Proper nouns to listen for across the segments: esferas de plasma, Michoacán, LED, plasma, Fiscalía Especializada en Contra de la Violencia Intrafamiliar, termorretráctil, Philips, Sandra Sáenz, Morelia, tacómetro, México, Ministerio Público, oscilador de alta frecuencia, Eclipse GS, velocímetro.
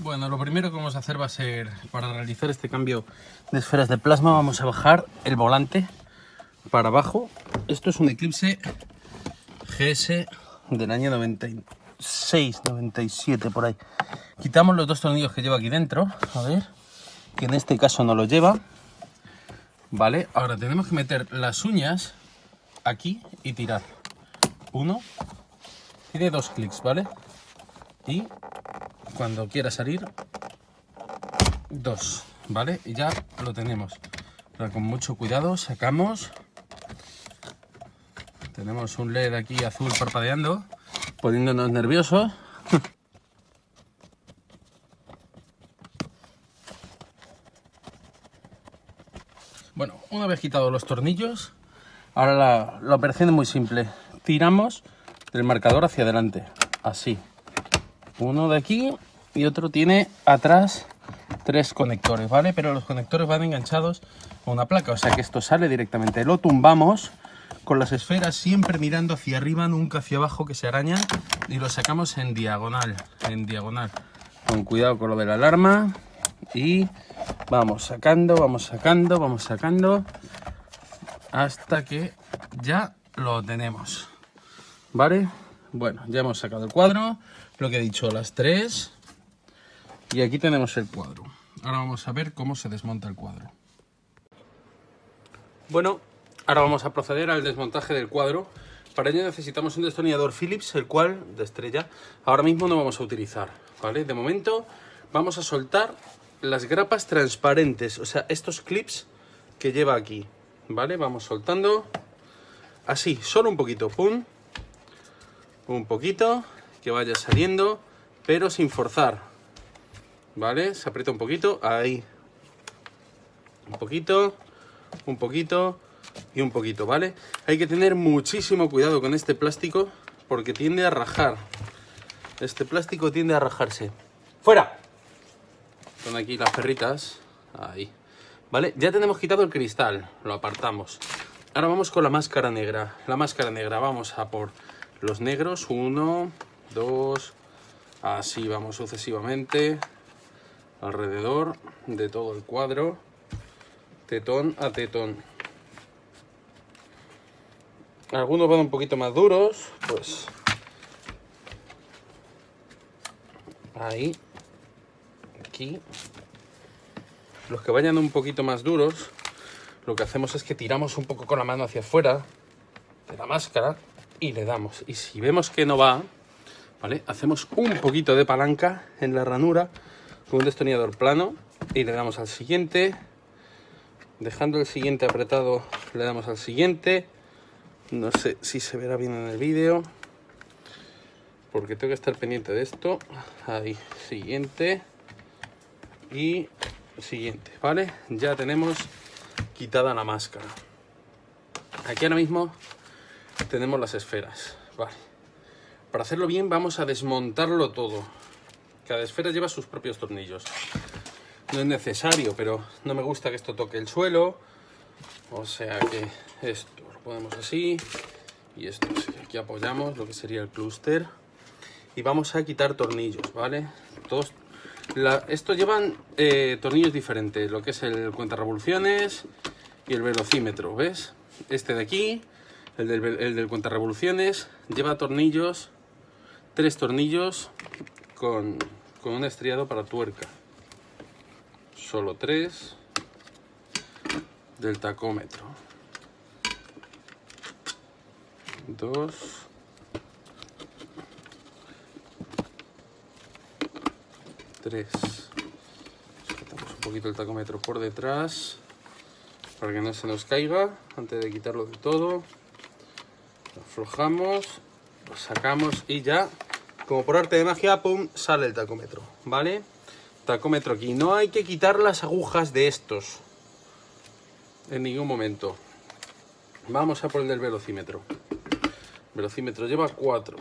Bueno, lo primero que vamos a hacer va a ser, para realizar este cambio de esferas de plasma, vamos a bajar el volante para abajo. Esto es un Eclipse GS del año 96, 97, por ahí. Quitamos los dos tornillos que lleva aquí dentro, a ver, que en este caso no los lleva. Vale, ahora tenemos que meter las uñas aquí y tirar. Uno, tiene dos clics, ¿vale? Y cuando quiera salir, dos, ¿vale? Y ya lo tenemos. Ahora con mucho cuidado sacamos. Tenemos un LED aquí azul parpadeando, poniéndonos nerviosos. Bueno, una vez quitado los tornillos, ahora la operación es muy simple. Tiramos del marcador hacia adelante, así. Uno de aquí y otro tiene atrás tres conectores, ¿vale? Pero los conectores van enganchados a una placa, o sea que esto sale directamente. Lo tumbamos con las esferas, siempre mirando hacia arriba, nunca hacia abajo, que se arañan, y lo sacamos en diagonal, Con cuidado con lo de la alarma. Y vamos sacando, hasta que ya lo tenemos, ¿vale? Bueno, ya hemos sacado el cuadro, lo que he dicho, las tres, y aquí tenemos el cuadro. Ahora vamos a ver cómo se desmonta el cuadro. Bueno, ahora vamos a proceder al desmontaje del cuadro. Para ello necesitamos un destornillador Philips, el cual, de estrella, ahora mismo no vamos a utilizar, ¿vale? De momento vamos a soltar las grapas transparentes, o sea, estos clips que lleva aquí, ¿vale? Vamos soltando así, solo un poquito, pum, un poquito, que vaya saliendo, pero sin forzar, ¿vale? Se aprieta un poquito, ahí, un poquito y un poquito, ¿vale? Hay que tener muchísimo cuidado con este plástico porque tiende a rajar, este plástico tiende a rajarse. ¡Fuera! Son aquí las perritas, ahí, ¿vale? Ya tenemos quitado el cristal, lo apartamos. Ahora vamos con la máscara negra. La máscara negra, vamos a por los negros. Uno, dos, así vamos sucesivamente, alrededor de todo el cuadro, tetón a tetón. Algunos van un poquito más duros, pues ahí, aquí. Los que vayan un poquito más duros, lo que hacemos es que tiramos un poco con la mano hacia afuera de la máscara y le damos. Y si vemos que no va, ¿vale? Hacemos un poquito de palanca en la ranura con un destornillador plano y le damos al siguiente. Dejando el siguiente apretado, le damos al siguiente. No sé si se verá bien en el vídeo, porque tengo que estar pendiente de esto. Ahí, siguiente y siguiente, ¿vale? Ya tenemos quitada la máscara. Aquí ahora mismo tenemos las esferas, ¿vale? Para hacerlo bien vamos a desmontarlo todo. Cada esfera lleva sus propios tornillos. No es necesario, pero no me gusta que esto toque el suelo. O sea que esto lo ponemos así y esto así. Aquí apoyamos lo que sería el clúster y vamos a quitar tornillos, ¿vale? Todos esto llevan tornillos diferentes, lo que es el cuentarrevoluciones y el velocímetro, ¿ves? Este de aquí, el del cuentarrevoluciones, lleva tornillos, tres tornillos con un estriado para tuerca. Solo tres del tacómetro. Dos. Tres. Quitamos un poquito el tacómetro por detrás para que no se nos caiga antes de quitarlo de todo. Lo aflojamos, lo sacamos y ya, como por arte de magia, pum, sale el tacómetro, ¿vale? Tacómetro aquí. No hay que quitar las agujas de estos en ningún momento. Vamos a por el del velocímetro. El velocímetro lleva 4.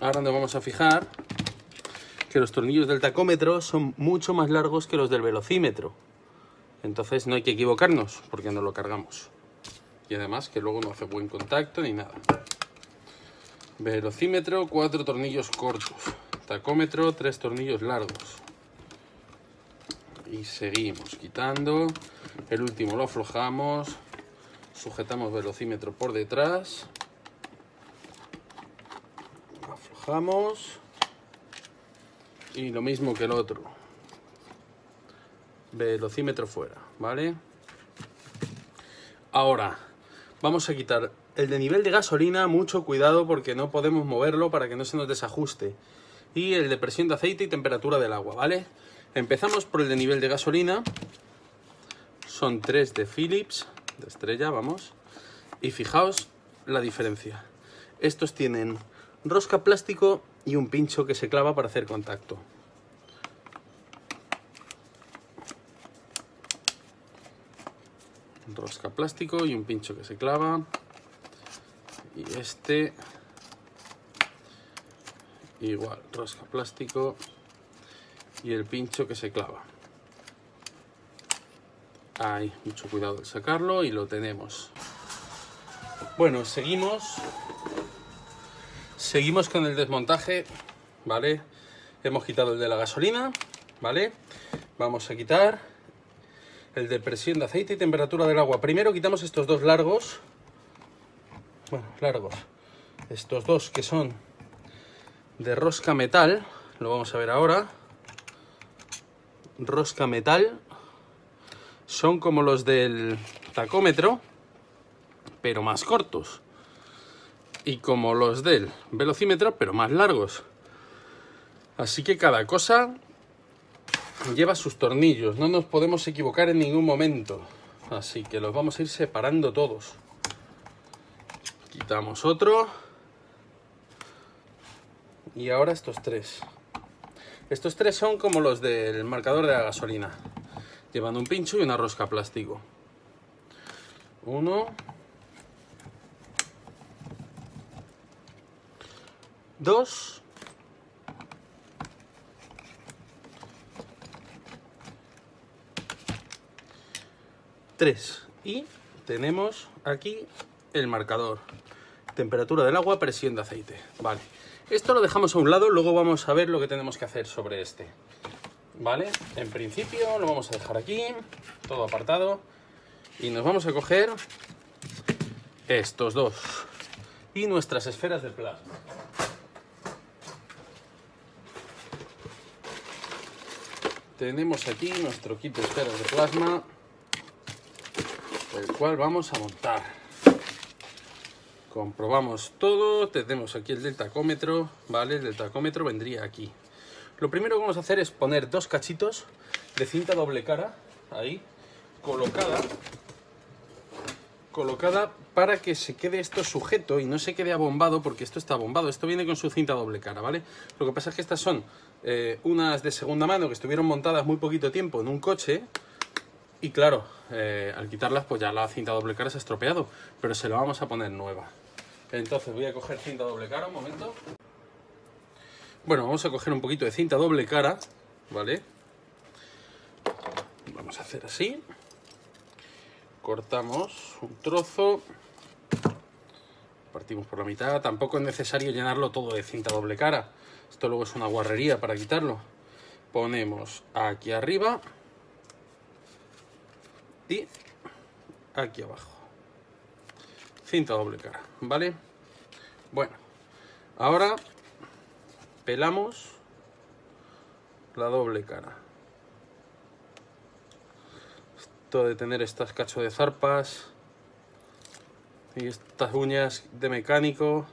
Ahora nos vamos a fijar que los tornillos del tacómetro son mucho más largos que los del velocímetro. Entonces no hay que equivocarnos porque no lo cargamos. y además que luego no hace buen contacto ni nada. Velocímetro, 4 tornillos cortos. Tacómetro, 3 tornillos largos. Y seguimos quitando. El último lo aflojamos. Sujetamos velocímetro por detrás. Aflojamos. Y lo mismo que el otro. Velocímetro fuera, ¿vale? Ahora, vamos a quitar el de nivel de gasolina. Mucho cuidado porque no podemos moverlo para que no se nos desajuste. Y el de presión de aceite y temperatura del agua, ¿vale? Empezamos por el de nivel de gasolina. Son 3 de Philips, de estrella, vamos. Y fijaos la diferencia. Estos tienen rosca plástico y un pincho que se clava para hacer contacto. Rosca plástico y un pincho que se clava. Y este igual, rosca plástico y el pincho que se clava. Hay mucho cuidado al sacarlo y lo tenemos. Bueno, seguimos con el desmontaje, ¿vale? Hemos quitado el de la gasolina, ¿vale? Vamos a quitar el de presión de aceite y temperatura del agua. Primero quitamos estos dos largos. Bueno, largos. Estos dos que son de rosca metal. Lo vamos a ver ahora. Rosca metal. Son como los del tacómetro, pero más cortos. Y como los del velocímetro, pero más largos. Así que cada cosa lleva sus tornillos. No nos podemos equivocar en ningún momento. Así que los vamos a ir separando todos. Quitamos otro. Y ahora estos tres. Estos tres son como los del marcador de la gasolina. Llevan un pincho y una rosca plástico. Uno. Dos. Tres. Y tenemos aquí el marcador. Temperatura del agua, presión de aceite. Vale. Esto lo dejamos a un lado, luego vamos a ver lo que tenemos que hacer sobre este. Vale, en principio lo vamos a dejar aquí, todo apartado. Y nos vamos a coger estos dos y nuestras esferas de plasma. Tenemos aquí nuestro kit de esferas de plasma, el cual vamos a montar. Comprobamos todo, tenemos aquí el del tacómetro, ¿vale? El del tacómetro vendría aquí. Lo primero que vamos a hacer es poner dos cachitos de cinta doble cara, ahí, colocada para que se quede esto sujeto y no se quede abombado, porque esto está abombado, esto viene con su cinta doble cara, ¿vale? Lo que pasa es que estas son unas de segunda mano que estuvieron montadas muy poquito tiempo en un coche. Y claro, al quitarlas pues ya la cinta doble cara se ha estropeado, pero se la vamos a poner nueva. Entonces voy a coger cinta doble cara, un momento. Bueno, vamos a coger un poquito de cinta doble cara, ¿vale? Vamos a hacer así. Cortamos un trozo. Partimos por la mitad. Tampoco es necesario llenarlo todo de cinta doble cara. Esto luego es una guarrería para quitarlo. Ponemos aquí arriba. Y aquí abajo. Cinta doble cara, ¿vale? Bueno, ahora pelamos la doble cara. Esto de tener estas cachos de zarpas y estas uñas de mecánico.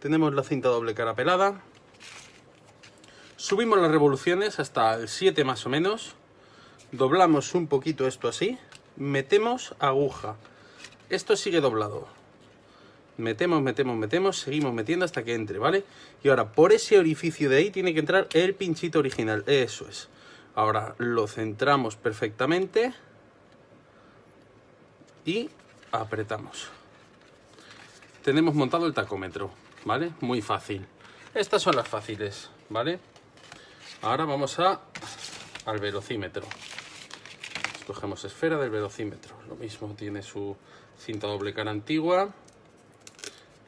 Tenemos la cinta doble cara pelada. Subimos las revoluciones hasta el 7 más o menos. Doblamos un poquito esto así. Metemos aguja. Esto sigue doblado. Metemos. Seguimos metiendo hasta que entre, ¿vale? Y ahora por ese orificio de ahí tiene que entrar el pinchito original. Eso es. Ahora lo centramos perfectamente. Y apretamos. Tenemos montado el tacómetro, ¿vale? Muy fácil. Estas son las fáciles, ¿vale? Ahora vamos a al velocímetro. Cogemos esfera del velocímetro. Lo mismo, tiene su cinta doble cara antigua.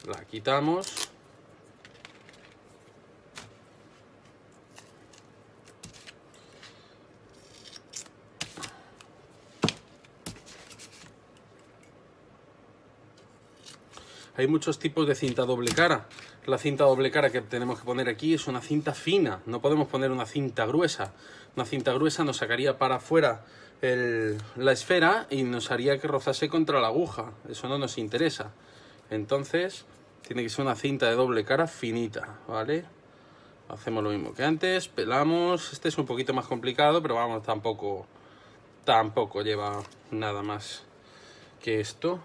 La quitamos. Hay muchos tipos de cinta doble cara. La cinta doble cara que tenemos que poner aquí es una cinta fina. No podemos poner una cinta gruesa. Una cinta gruesa nos sacaría para afuera la esfera y nos haría que rozase contra la aguja. Eso no nos interesa. Entonces, tiene que ser una cinta de doble cara finita, ¿vale? Hacemos lo mismo que antes, pelamos. Este es un poquito más complicado, pero vamos, tampoco lleva nada más que esto.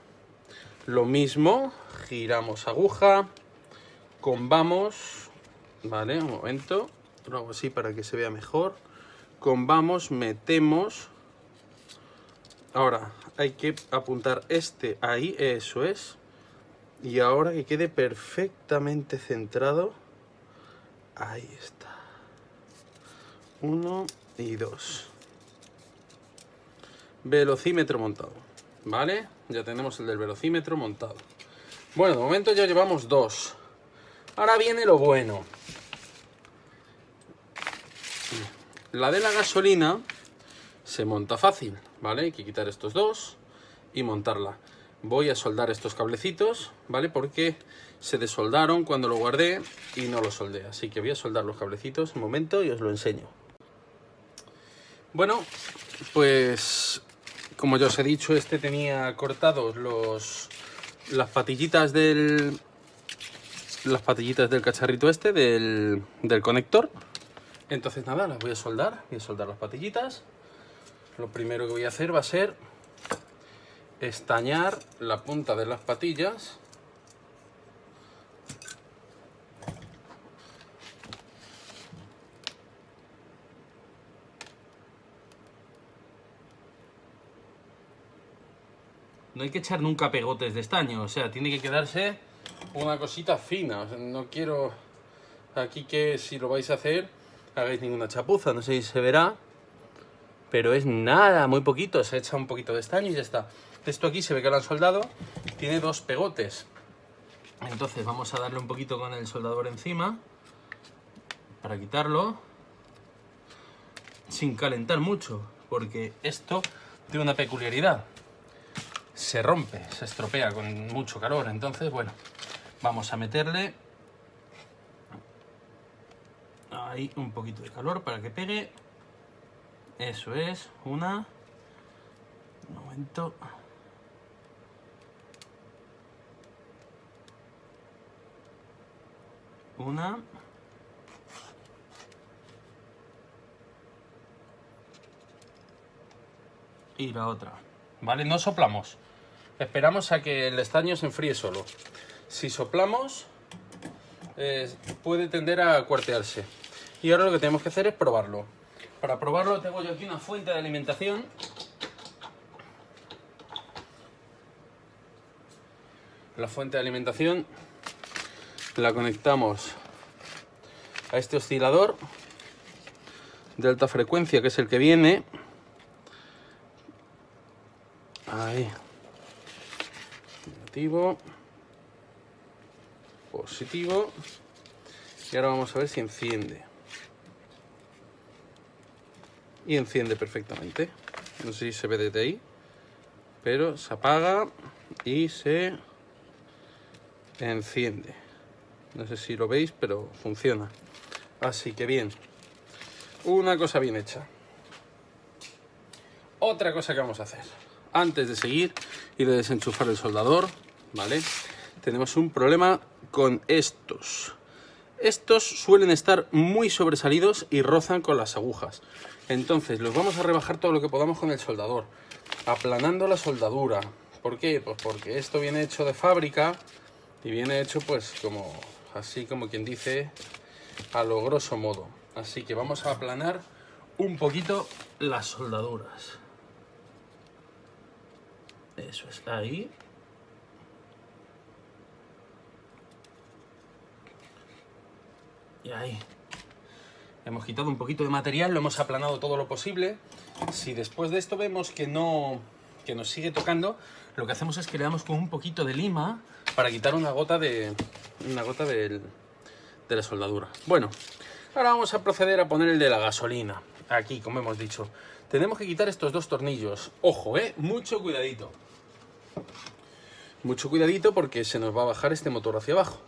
Lo mismo, giramos aguja, combamos, ¿vale? Un momento, lo hago así para que se vea mejor. Combamos, metemos. Ahora hay que apuntar este ahí, eso es. Y ahora que quede perfectamente centrado. Ahí está. 1 y 2. Velocímetro montado, ¿vale? Ya tenemos el del velocímetro montado. Bueno, de momento ya llevamos 2. Ahora viene lo bueno. La de la gasolina se monta fácil, ¿vale? Hay que quitar estos 2 y montarla. Voy a soldar estos cablecitos, ¿vale? Porque se desoldaron cuando lo guardé y no lo soldé. Así que voy a soldar los cablecitos un momento y os lo enseño. Bueno, pues como ya os he dicho, este tenía cortados las patillitas del... las patillitas del cacharrito este, del conector. Entonces nada, las voy a soldar las patillitas. Lo primero que voy a hacer va a ser estañar la punta de las patillas. No hay que echar nunca pegotes de estaño, o sea, tiene que quedarse una cosita fina. O sea, no quiero aquí que si lo vais a hacer hagáis ninguna chapuza, no sé si se verá. Pero es nada, muy poquito, se echa un poquito de estaño y ya está. Esto aquí se ve que lo han soldado, tiene 2 pegotes. Entonces vamos a darle un poquito con el soldador encima, para quitarlo, sin calentar mucho, porque esto tiene una peculiaridad. Se rompe, se estropea con mucho calor, entonces bueno, vamos a meterle ahí un poquito de calor para que pegue. Eso es, un momento. Y la otra. Vale, no soplamos. Esperamos a que el estaño se enfríe solo. Si soplamos, puede tender a cuartearse. Y ahora lo que tenemos que hacer es probarlo. Para probarlo tengo yo aquí una fuente de alimentación. La fuente de alimentación la conectamos a este oscilador de alta frecuencia, que es el que viene. Ahí. Negativo. Positivo. Y ahora vamos a ver si enciende. Y enciende perfectamente. No sé si se ve desde ahí, pero se apaga y se enciende. No sé si lo veis, pero funciona. Así que bien. Una cosa bien hecha. Otra cosa que vamos a hacer antes de seguir y de desenchufar el soldador, ¿vale? Tenemos un problema con estos. Estos suelen estar muy sobresalidos y rozan con las agujas. Entonces los vamos a rebajar todo lo que podamos con el soldador, aplanando la soldadura. ¿Por qué? Pues porque esto viene hecho de fábrica y viene hecho pues como así, como quien dice, a lo grosso modo. Así que vamos a aplanar un poquito las soldaduras. Eso es, ahí. Y ahí. Hemos quitado un poquito de material, lo hemos aplanado todo lo posible. Si después de esto vemos que nos sigue tocando, lo que hacemos es que le damos con un poquito de lima para quitar una gota de la soldadura. Bueno, ahora vamos a proceder a poner el de la gasolina. Aquí, como hemos dicho, tenemos que quitar estos dos tornillos. Ojo, mucho cuidadito. Mucho cuidadito porque se nos va a bajar este motor hacia abajo.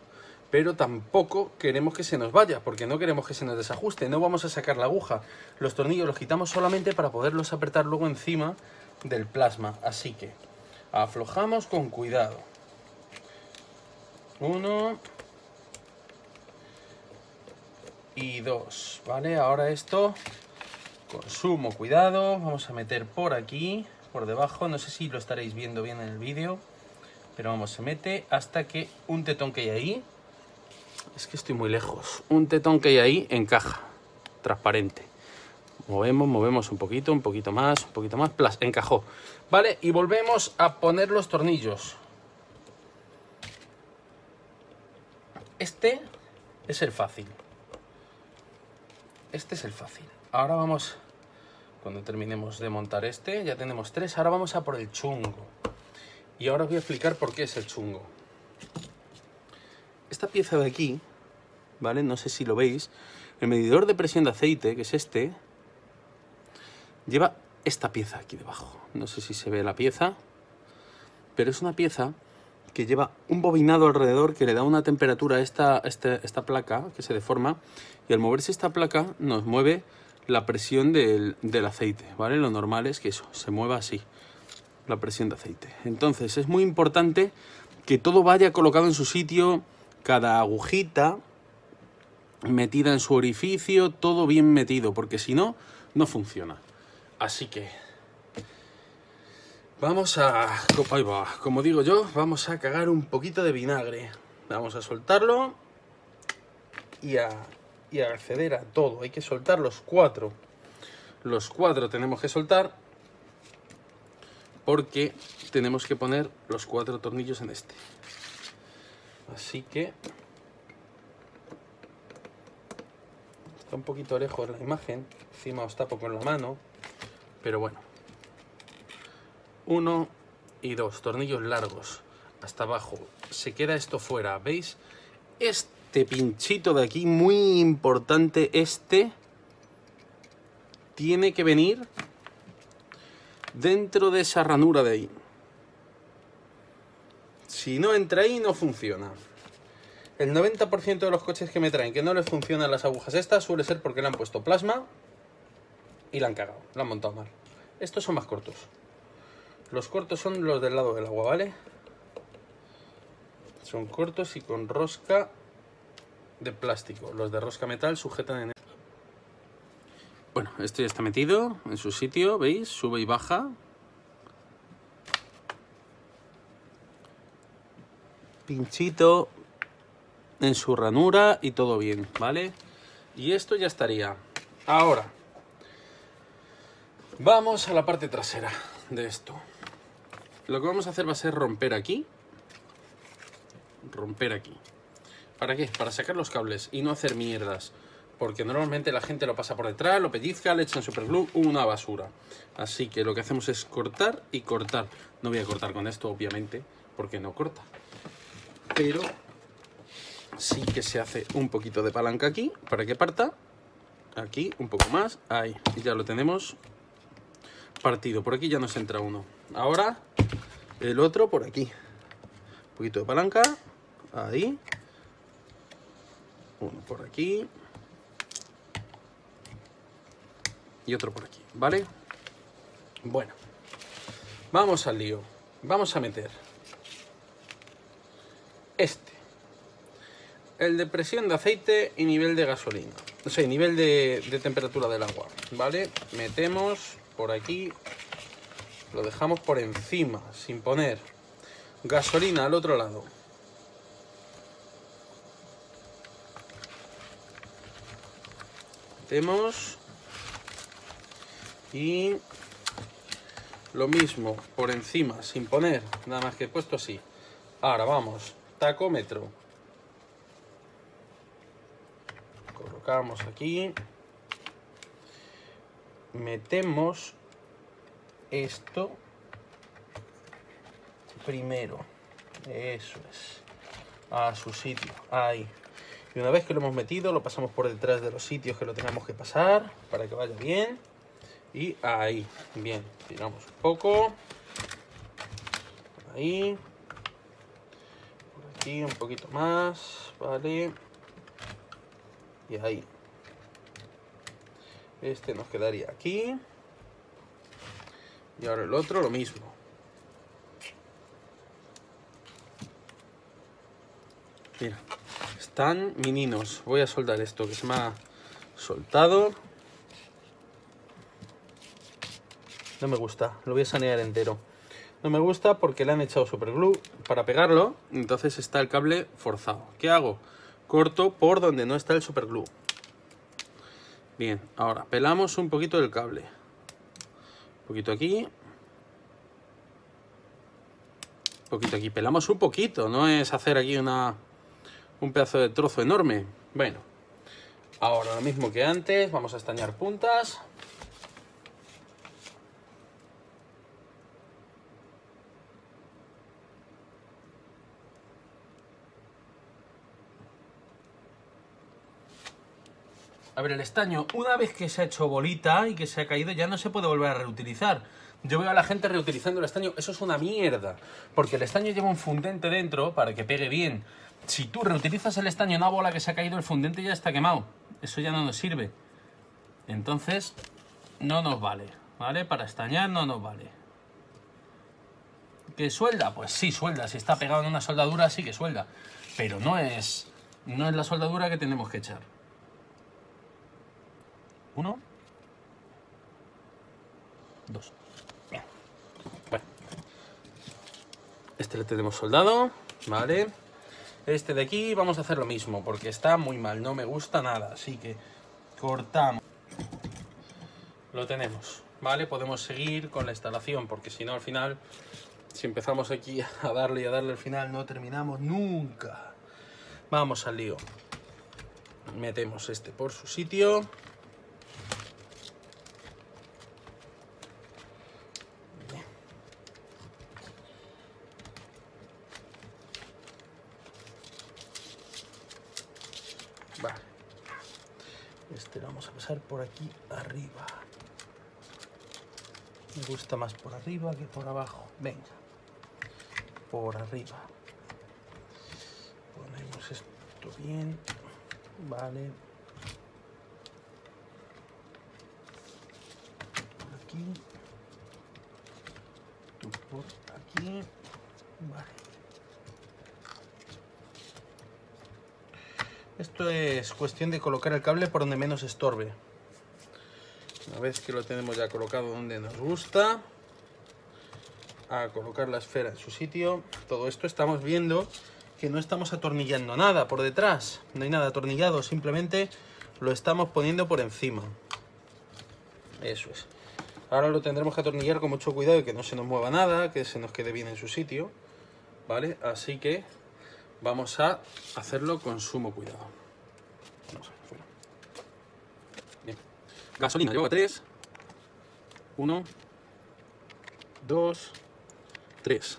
Pero tampoco queremos que se nos vaya, porque no queremos que se nos desajuste. No vamos a sacar la aguja. Los tornillos los quitamos solamente para poderlos apretar luego encima del plasma. Así que aflojamos con cuidado. Uno y dos. Vale, ahora esto con sumo cuidado. Vamos a meter por aquí, por debajo. No sé si lo estaréis viendo bien en el vídeo. Pero vamos, se mete hasta que un tetón que hay ahí... Es que estoy muy lejos. Un tetón que hay ahí encaja, transparente. Movemos, movemos un poquito más, un poquito más. Plas, encajó. Vale, y volvemos a poner los tornillos. Este es el fácil. Este es el fácil. Ahora vamos, cuando terminemos de montar este, ya tenemos tres. Ahora vamos a por el chungo. Y ahora os voy a explicar por qué es el chungo. Esta pieza de aquí, ¿vale? No sé si lo veis. El medidor de presión de aceite, que es este, lleva esta pieza aquí debajo. No sé si se ve la pieza, pero es una pieza que lleva un bobinado alrededor que le da una temperatura a esta placa que se deforma. Y al moverse esta placa nos mueve la presión del aceite, ¿vale? Lo normal es que eso, se mueva así, la presión de aceite. Entonces es muy importante que todo vaya colocado en su sitio. Cada agujita metida en su orificio, todo bien metido, porque si no, no funciona. Así que vamos a... Ahí va, como digo yo, vamos a cagar un poquito de vinagre. Vamos a soltarlo y a acceder a todo. Hay que soltar los cuatro. Los cuatro tenemos que soltar porque tenemos que poner los cuatro tornillos en este. Así que está un poquito lejos la imagen, encima os tapo con la mano, pero bueno. Uno y dos, tornillos largos hasta abajo. Se queda esto fuera, ¿veis? Este pinchito de aquí, muy importante, este tiene que venir dentro de esa ranura de ahí. Si no entra ahí, no funciona. El 90% de los coches que me traen que no les funcionan las agujas estas suele ser porque le han puesto plasma y la han cagado, la han montado mal. Estos son más cortos. Los cortos son los del lado del agua, ¿vale? Son cortos y con rosca de plástico. Los de rosca metal sujetan en... Bueno, esto ya está metido en su sitio, ¿veis? Sube y baja. Pinchito en su ranura y todo bien, ¿vale? Y esto ya estaría. Ahora, vamos a la parte trasera de esto. Lo que vamos a hacer va a ser romper aquí. Romper aquí. ¿Para qué? Para sacar los cables y no hacer mierdas. Porque normalmente la gente lo pasa por detrás, lo pellizca, le echan superglue, una basura. Así que lo que hacemos es cortar y cortar. No voy a cortar con esto, obviamente, porque no corta. Pero sí que se hace un poquito de palanca aquí, para que parta. Aquí, un poco más. Ahí, ya lo tenemos partido. Por aquí ya nos entra uno. Ahora, el otro por aquí. Un poquito de palanca. Ahí. Uno por aquí. Y otro por aquí, ¿vale? Bueno. Vamos al lío. Vamos a meter... Este, el de presión de aceite y nivel de gasolina, o sea, nivel de temperatura del agua, ¿vale? Metemos por aquí, lo dejamos por encima, sin poner gasolina al otro lado. Metemos y lo mismo por encima, sin poner, nada más que puesto así. Ahora vamos. Tacómetro, colocamos aquí, metemos esto primero, eso es, a su sitio, ahí. Y una vez que lo hemos metido, lo pasamos por detrás de los sitios que lo tengamos que pasar para que vaya bien. Y ahí, bien, tiramos un poco. Ahí. Por aquí un poquito más, vale. Y ahí. Este nos quedaría aquí. Y ahora el otro lo mismo. Mira, están mininos. Voy a soldar esto que se me ha soltado. No me gusta, lo voy a sanear entero. No me gusta porque le han echado superglue para pegarlo. Entonces está el cable forzado. ¿Qué hago? Corto por donde no está el superglue. Bien, ahora pelamos un poquito del cable. Un poquito aquí. Un poquito aquí. Pelamos un poquito, no es hacer aquí una... un pedazo de trozo enorme. Bueno, ahora lo mismo que antes, vamos a estañar puntas. A ver, el estaño, una vez que se ha hecho bolita y que se ha caído, ya no se puede volver a reutilizar. Yo veo a la gente reutilizando el estaño. Eso es una mierda, porque el estaño lleva un fundente dentro para que pegue bien. Si tú reutilizas el estaño en una bola que se ha caído, el fundente ya está quemado. Eso ya no nos sirve. Entonces, no nos vale, ¿vale? Para estañar no nos vale. ¿Que suelda? Pues sí, suelda. Si está pegado en una soldadura, sí que suelda. Pero no es la soldadura que tenemos que echar. Uno. Dos. Bien. Bueno. Este le tenemos soldado, ¿vale? Este de aquí vamos a hacer lo mismo, porque está muy mal, no me gusta nada. Así que cortamos. Lo tenemos, ¿vale? Podemos seguir con la instalación, porque si no al final, si empezamos aquí a darle y a darle al final, no terminamos nunca. Vamos al lío. Metemos este por su sitio. Por aquí arriba, me gusta más por arriba que por abajo. Venga, por arriba ponemos esto bien, vale, por aquí, tú por aquí, vale. Esto es cuestión de colocar el cable por donde menos estorbe. Una vez que lo tenemos ya colocado donde nos gusta, a colocar la esfera en su sitio. Todo esto estamos viendo que no estamos atornillando nada por detrás. No hay nada atornillado, simplemente lo estamos poniendo por encima. Eso es. Ahora lo tendremos que atornillar con mucho cuidado y que no se nos mueva nada, que se nos quede bien en su sitio. ¿Vale? Así que... vamos a hacerlo con sumo cuidado. Vamos fuera. Bien. Gasolina, llevo 3. 1. 2. 3.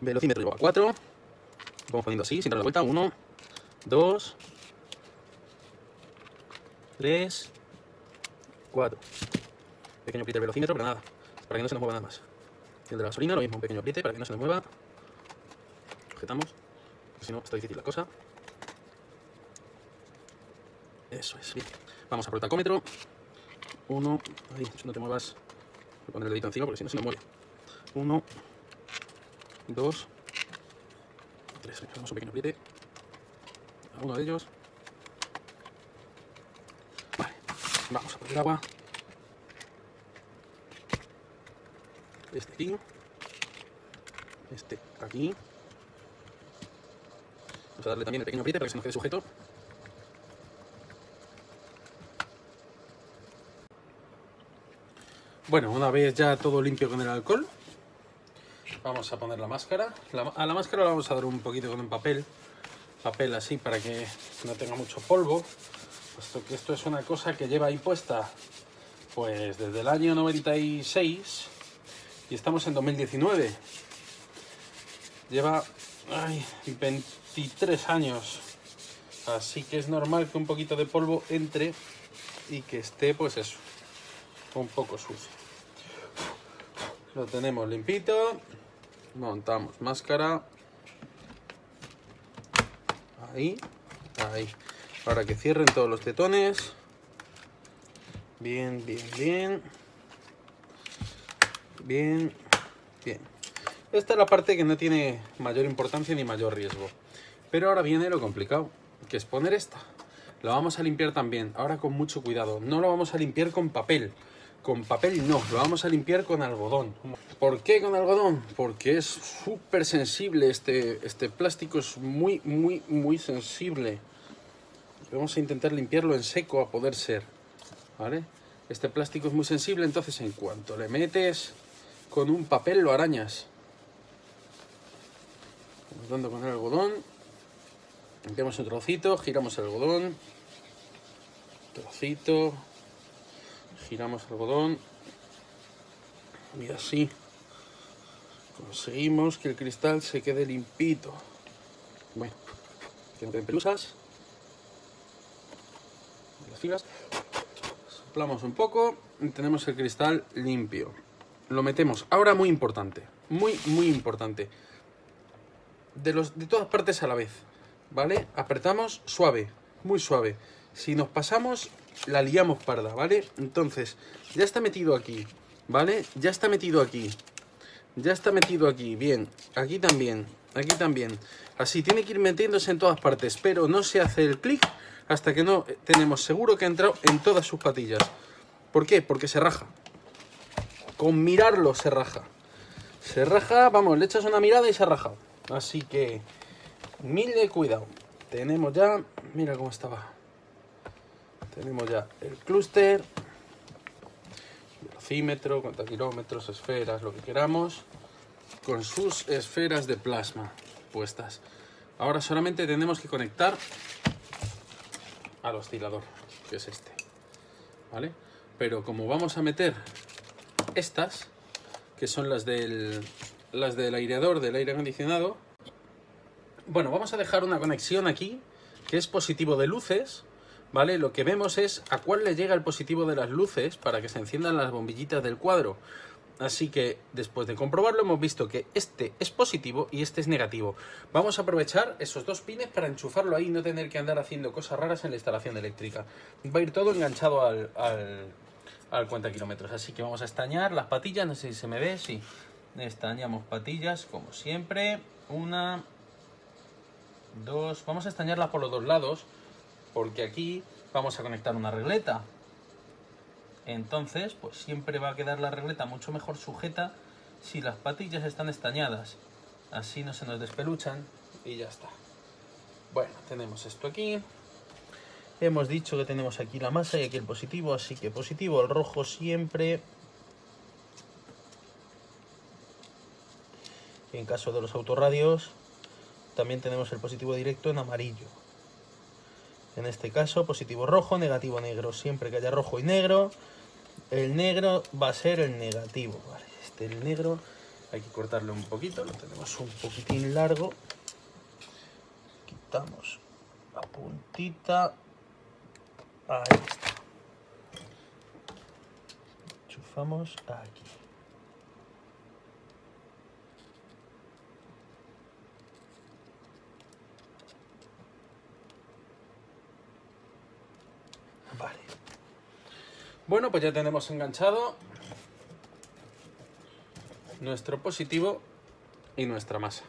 Velocímetro, llevo 4. Vamos poniendo así, sin dar la vuelta. 1. 2. 3. 4. Pequeño apriete del velocímetro, pero nada. Para que no se nos mueva nada más. Y el de la gasolina, lo mismo, un pequeño apriete para que no se nos mueva. Sujetamos, si no está difícil la cosa. Eso es, bien. Vamos a por el tacómetro. 1, ahí, no te muevas. Voy a poner el dedito encima porque si no se me mueve. 1, 2, 3. Hacemos un pequeño apriete a uno de ellos. Vale, vamos a por el agua. Este aquí. Este aquí. Vamos a darle también el pequeño apriete para que se nos quede sujeto. Bueno, una vez ya todo limpio con el alcohol, vamos a poner la máscara. A la máscara la vamos a dar un poquito con un papel así para que no tenga mucho polvo, puesto que esto es una cosa que lleva ahí puesta Pues desde el año 96 y estamos en 2019. Lleva 23 años. Así que es normal que un poquito de polvo entre y que esté, pues eso, un poco sucio. Lo tenemos limpito. Montamos máscara. Ahí, ahí. Ahora que cierren todos los tetones. Bien, bien, bien. Bien, bien. Esta es la parte que no tiene mayor importancia ni mayor riesgo. Pero ahora viene lo complicado, que es poner esta. La vamos a limpiar también, ahora con mucho cuidado. No lo vamos a limpiar con papel. Con papel no, lo vamos a limpiar con algodón. ¿Por qué con algodón? Porque es súper sensible este plástico, es muy, muy, muy sensible. Vamos a intentar limpiarlo en seco a poder ser, ¿vale? Este plástico es muy sensible, entonces en cuanto le metes con un papel lo arañas. Estamos dando con el algodón. Limpiamos un trocito, giramos el algodón. Trocito. Giramos el algodón y así conseguimos que el cristal se quede limpito. Bueno, que no queden pelusas. Las filas. Soplamos un poco y tenemos el cristal limpio. Lo metemos. Ahora muy importante. Muy, muy importante. De todas partes a la vez. ¿Vale? Apretamos suave. Muy suave. Si nos pasamos, la liamos parda, ¿vale? Entonces, ya está metido aquí, ¿vale? Ya está metido aquí. Ya está metido aquí, bien. Aquí también, aquí también. Así, tiene que ir metiéndose en todas partes, pero no se hace el clic hasta que no tenemos seguro que ha entrado en todas sus patillas. ¿Por qué? Porque se raja. Con mirarlo se raja. Se raja, vamos, le echas una mirada y se raja. Así que, mil de cuidado. Tenemos ya, mira cómo estaba. Tenemos ya el clúster, velocímetro, cuenta kilómetros, esferas, lo que queramos, con sus esferas de plasma puestas. Ahora solamente tenemos que conectar al oscilador, que es este, ¿vale? Pero como vamos a meter estas, que son las del aireador, del aire acondicionado, bueno, vamos a dejar una conexión aquí, que es positivo de luces, ¿vale? Lo que vemos es a cuál le llega el positivo de las luces para que se enciendan las bombillitas del cuadro. Así que después de comprobarlo hemos visto que este es positivo y este es negativo. Vamos a aprovechar esos dos pines para enchufarlo ahí y no tener que andar haciendo cosas raras en la instalación eléctrica. Va a ir todo enganchado al cuenta kilómetros. Así que vamos a estañar las patillas, no sé si se me ve, sí. Estañamos patillas como siempre. Una, dos, vamos a estañarlas por los dos lados. Porque aquí vamos a conectar una regleta. Entonces, pues siempre va a quedar la regleta mucho mejor sujeta si las patillas están estañadas. Así no se nos despeluchan y ya está. Bueno, tenemos esto aquí. Hemos dicho que tenemos aquí la masa y aquí el positivo. Así que positivo, el rojo siempre. En caso de los autorradios, también tenemos el positivo directo en amarillo. En este caso, positivo rojo, negativo negro. Siempre que haya rojo y negro, el negro va a ser el negativo. Vale, este el negro, hay que cortarlo un poquito, lo tenemos un poquitín largo. Quitamos la puntita. Ahí está. Enchufamos aquí. Vale. Bueno, pues ya tenemos enganchado nuestro positivo y nuestra masa.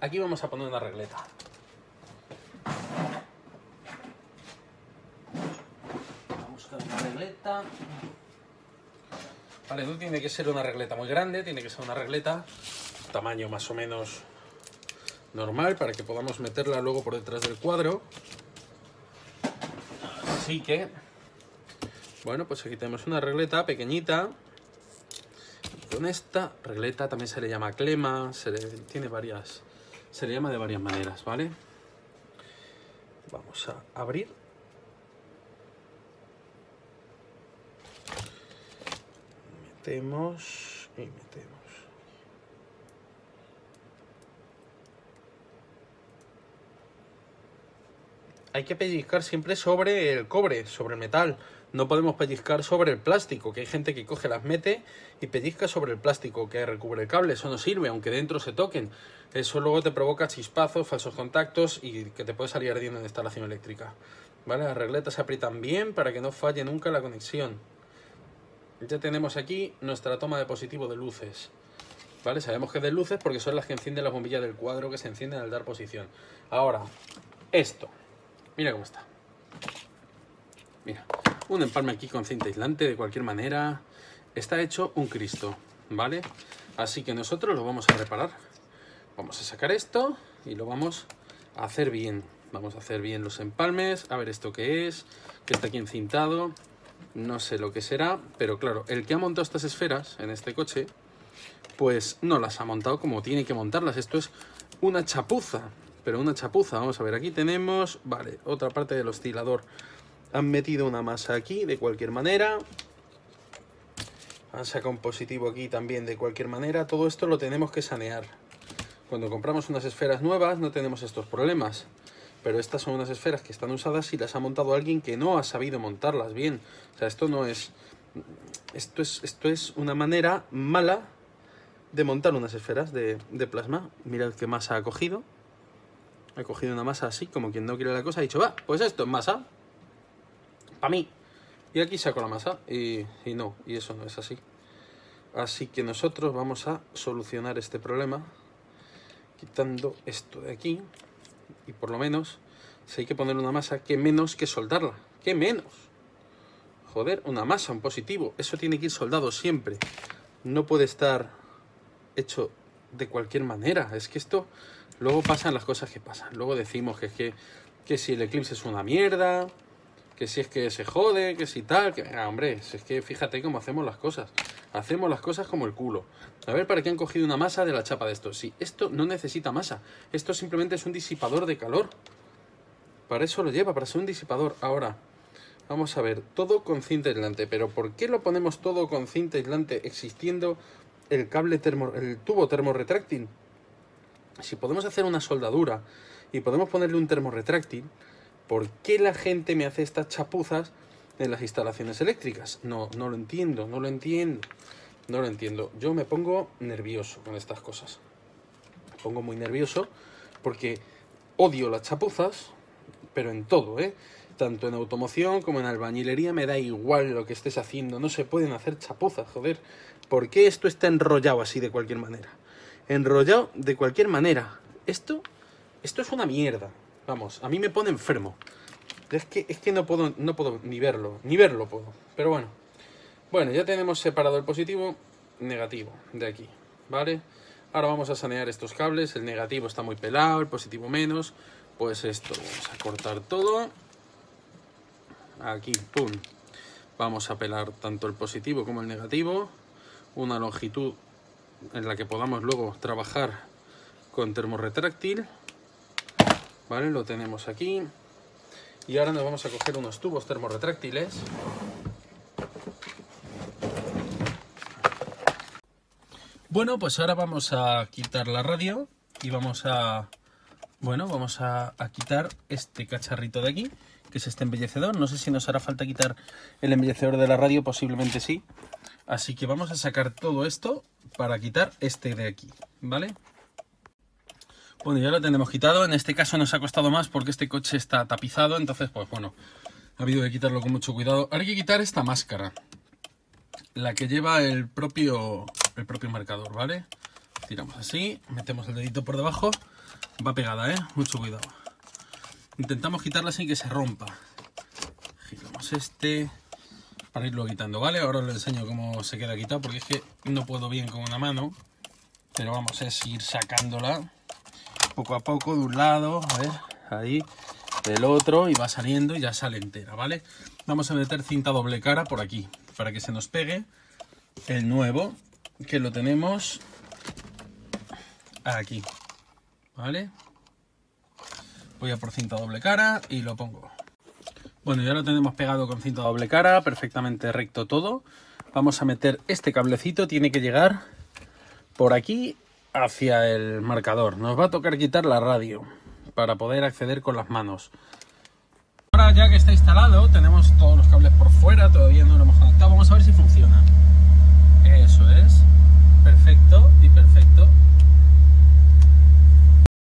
Aquí vamos a poner una regleta. Vamos a buscar una regleta. Vale, no tiene que ser una regleta muy grande, tiene que ser una regleta tamaño más o menos normal para que podamos meterla luego por detrás del cuadro. Así que, bueno, pues aquí tenemos una regleta pequeñita. Con esta regleta también se le llama clema, se le llama de varias maneras, ¿vale? Vamos a abrir. metemos y metemos. Hay que pellizcar siempre sobre el cobre, sobre el metal. No podemos pellizcar sobre el plástico, que hay gente que coge, las mete y pellizca sobre el plástico que recubre el cable. Eso no sirve, aunque dentro se toquen. Eso luego te provoca chispazos, falsos contactos y que te puede salir ardiendo en instalación eléctrica. ¿Vale? Las regletas se aprietan bien para que no falle nunca la conexión. Ya tenemos aquí nuestra toma de positivo de luces. ¿Vale? Sabemos que es de luces porque son las que encienden las bombillas del cuadro, que se encienden al dar posición. Ahora, esto. Mira cómo está. Mira, un empalme aquí con cinta aislante, de cualquier manera. Está hecho un Cristo, ¿vale? Así que nosotros lo vamos a reparar. Vamos a sacar esto y lo vamos a hacer bien. Vamos a hacer bien los empalmes. A ver esto qué es, que está aquí encintado. No sé lo que será, pero claro, el que ha montado estas esferas en este coche, pues no las ha montado como tiene que montarlas. Esto es una chapuza. Pero una chapuza. Vamos a ver, aquí tenemos, vale, otra parte del oscilador. Han metido una masa aquí, de cualquier manera. Han sacado un positivo aquí también, de cualquier manera. Todo esto lo tenemos que sanear. Cuando compramos unas esferas nuevas no tenemos estos problemas. Pero estas son unas esferas que están usadas y las ha montado alguien que no ha sabido montarlas bien. O sea, esto no es... Esto es una manera mala de montar unas esferas de plasma. Mirad qué masa ha cogido. He cogido una masa así, como quien no quiere la cosa, ha dicho, va, pues esto es masa, para mí. Y aquí saco la masa, y eso no es así. Así que nosotros vamos a solucionar este problema quitando esto de aquí. Y por lo menos, si hay que poner una masa, ¿qué menos que soldarla? ¿Qué menos? Joder, una masa, un positivo. Eso tiene que ir soldado siempre. No puede estar hecho de cualquier manera. Es que esto... Luego pasan las cosas que pasan. Luego decimos que si el Eclipse es una mierda, que si es que se jode, que si tal, que... Ah, hombre, si es que fíjate cómo hacemos las cosas. Hacemos las cosas como el culo. A ver, ¿para qué han cogido una masa de la chapa de esto? Sí, esto no necesita masa. Esto simplemente es un disipador de calor. Para eso lo lleva, para ser un disipador. Ahora, vamos a ver, todo con cinta aislante. Pero ¿por qué lo ponemos todo con cinta aislante existiendo el cable el tubo termorretráctil? Si podemos hacer una soldadura y podemos ponerle un termorretráctil, ¿por qué la gente me hace estas chapuzas en las instalaciones eléctricas? No lo entiendo, no lo entiendo. Yo me pongo nervioso con estas cosas. Me pongo muy nervioso porque odio las chapuzas, pero en todo, ¿eh? Tanto en automoción como en albañilería, me da igual lo que estés haciendo. No se pueden hacer chapuzas, joder. ¿Por qué esto está enrollado así de cualquier manera? Enrollado de cualquier manera. Esto es una mierda. Vamos, a mí me pone enfermo. Es que no puedo ni verlo puedo. Pero bueno. Bueno, ya tenemos separado el positivo, negativo de aquí, ¿vale? Ahora vamos a sanear estos cables. El negativo está muy pelado, el positivo menos. Pues esto, vamos a cortar todo. Aquí, pum. Vamos a pelar tanto el positivo como el negativo. Una longitud en la que podamos luego trabajar con termorretráctil, ¿vale? Lo tenemos aquí. Y ahora nos vamos a coger unos tubos termorretráctiles. Bueno, pues ahora vamos a quitar la radio y vamos a quitar este cacharrito de aquí, que es este embellecedor. No sé si nos hará falta quitar el embellecedor de la radio, posiblemente sí. Así que vamos a sacar todo esto para quitar este de aquí, ¿vale? Bueno, ya lo tenemos quitado. En este caso nos ha costado más porque este coche está tapizado, entonces, pues bueno, ha habido que quitarlo con mucho cuidado. Ahora hay que quitar esta máscara, la que lleva el propio marcador, ¿vale? Tiramos así, metemos el dedito por debajo, va pegada, ¿eh? Mucho cuidado. Intentamos quitarla sin que se rompa. Giramos este para irlo quitando, ¿vale? Ahora os enseño cómo se queda quitado, porque es que no puedo bien con una mano. Pero vamos, es ir sacándola poco a poco de un lado, a ver, ahí, del otro, y va saliendo y ya sale entera, ¿vale? Vamos a meter cinta doble cara por aquí, para que se nos pegue el nuevo, que lo tenemos aquí, ¿vale? Voy a por cinta doble cara y lo pongo. Bueno, ya lo tenemos pegado con cinta doble cara, perfectamente recto todo. Vamos a meter este cablecito, tiene que llegar por aquí hacia el marcador. Nos va a tocar quitar la radio para poder acceder con las manos. Ahora ya que está instalado, tenemos todos los cables por fuera, todavía no lo hemos conectado. Vamos a ver si funciona.